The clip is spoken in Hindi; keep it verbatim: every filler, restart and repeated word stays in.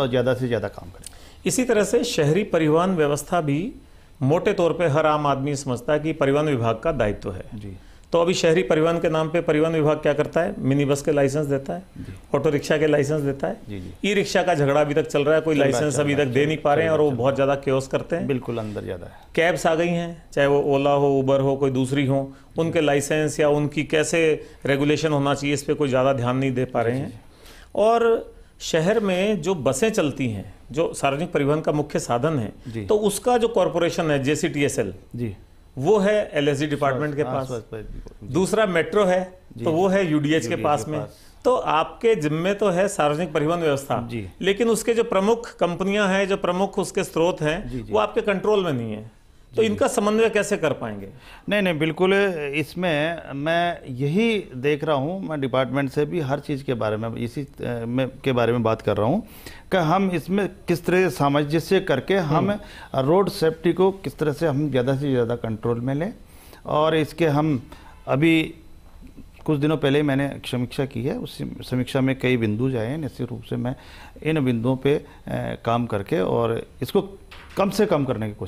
और ज़्यादा से ज़्यादा काम करें। इसी तरह से शहरी परिवहन व्यवस्था भी मोटे तौर पे हर आम आदमी समझता है कि परिवहन विभाग का दायित्व है जी। तो अभी शहरी परिवहन के नाम पे परिवहन विभाग क्या करता है, मिनी बस के लाइसेंस देता है, ऑटो रिक्शा के लाइसेंस देता है। ई रिक्शा का झगड़ा अभी तक चल रहा है, कोई लाइसेंस अभी तक दे नहीं पा रहे हैं और वो बहुत ज़्यादा केओस करते हैं। बिल्कुल अंदर ज़्यादा है। कैब्स आ गई हैं, चाहे वो ओला हो, उबर हो, कोई दूसरी हो, उनके लाइसेंस या उनकी कैसे रेगुलेशन होना चाहिए इस पर कोई ज़्यादा ध्यान नहीं दे पा रहे हैं। और शहर में जो बसें चलती हैं जो सार्वजनिक परिवहन का मुख्य साधन है, तो उसका जो कॉरपोरेशन है J C T S L जी, वो है एल एस डी डिपार्टमेंट के पास। दूसरा मेट्रो है तो वो है यू डी एच के पास में। तो आपके जिम्मे तो है सार्वजनिक परिवहन व्यवस्था, लेकिन उसके जो प्रमुख कंपनियां हैं, जो प्रमुख उसके स्रोत हैं, वो आपके कंट्रोल में नहीं है। तो इनका समन्वय कैसे कर पाएंगे? नहीं नहीं, बिल्कुल इसमें मैं यही देख रहा हूँ, मैं डिपार्टमेंट से भी हर चीज़ के बारे में इसी में के बारे में बात कर रहा हूँ कि हम इसमें किस तरह सामंजस्य करके हम रोड सेफ्टी को किस तरह से हम ज़्यादा से ज़्यादा कंट्रोल में लें। और इसके हम अभी कुछ दिनों पहले मैंने समीक्षा की है, उस समीक्षा में कई बिंदु जाए हैं, निश्चित रूप से मैं इन बिंदुओं पर काम करके और इसको कम से कम करने की कोशिश